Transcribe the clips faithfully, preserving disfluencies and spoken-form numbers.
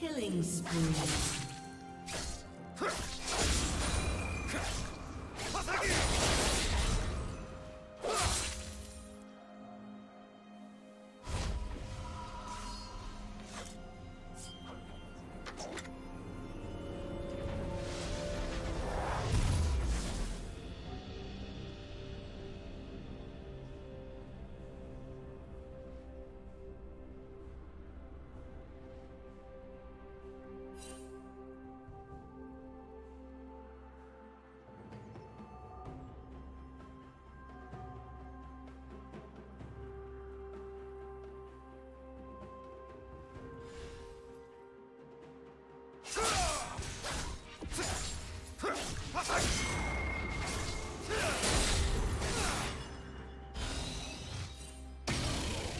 Killing spree.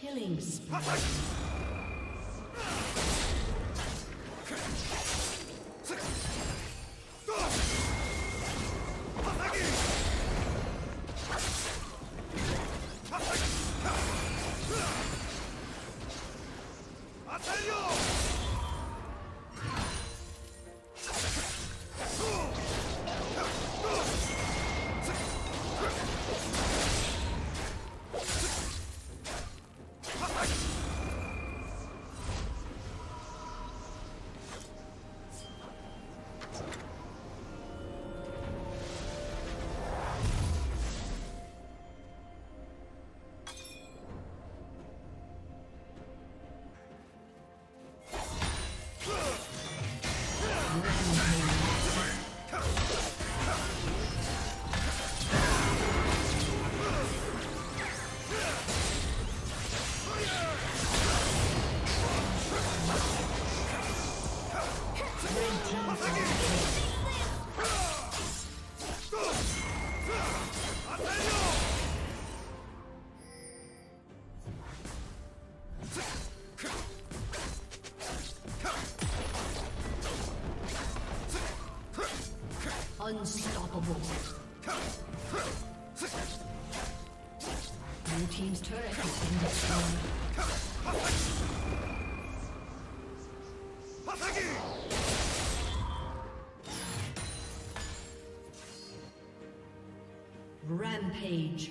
Killing spree. Unstoppable. Blue team's turret has been destroyed. Rampage.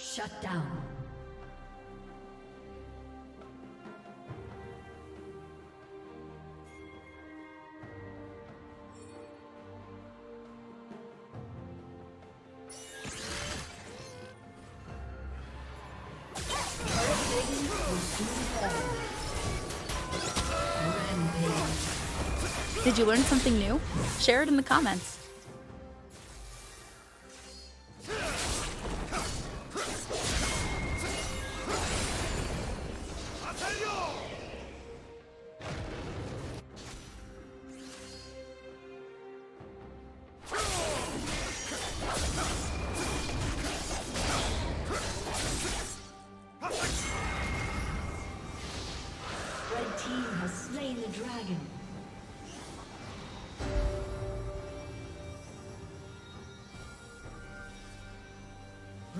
Shut down. Did you learn something new? Share it in the comments.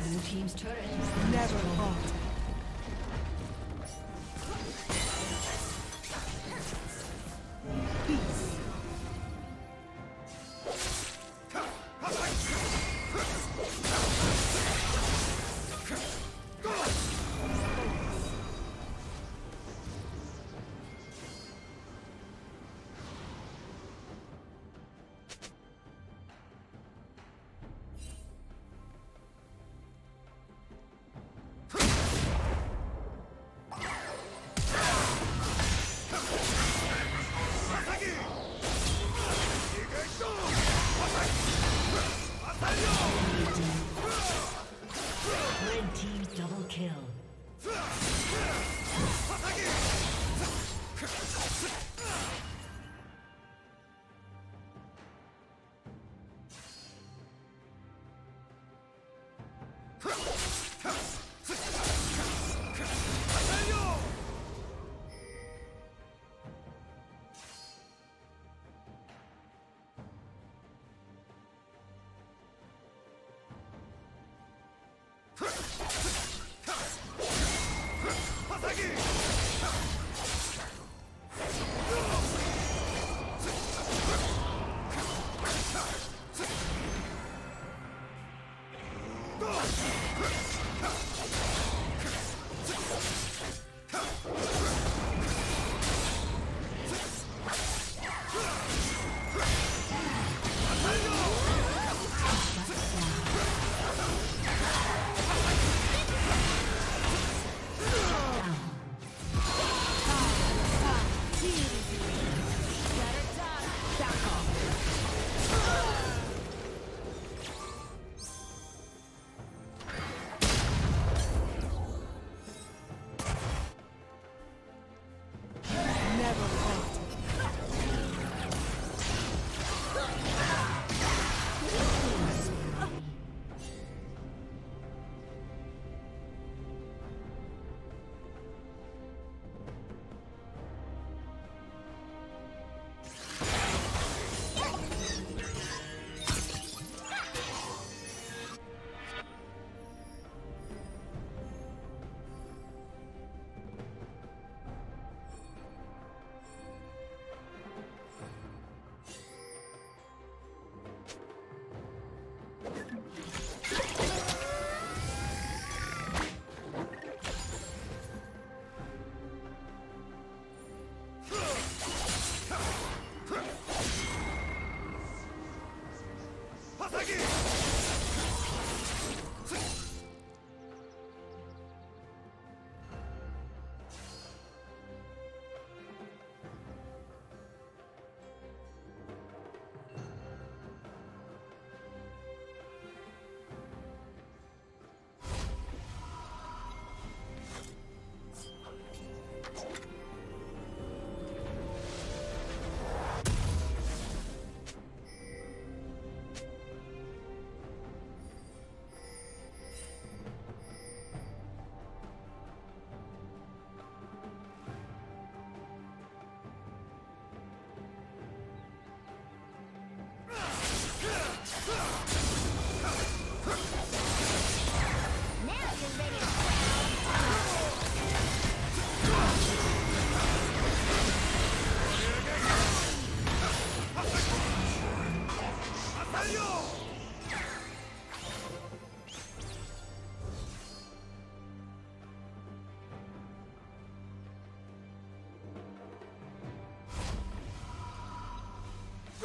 Blue team's turret has been never destroyed.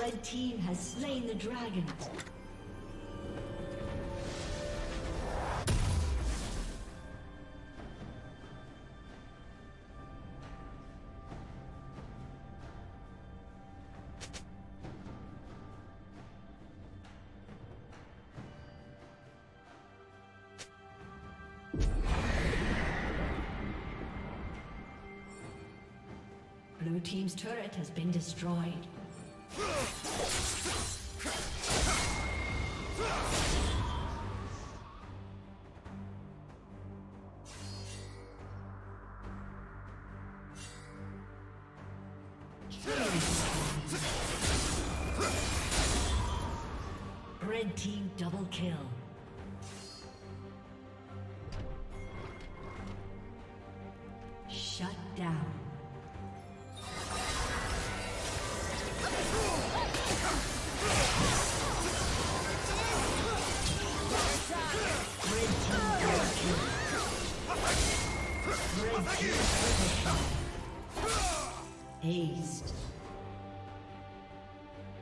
Red team has slain the dragon. Blue team's turret has been destroyed. Red team double kill. Shut down. Haste. Dominating.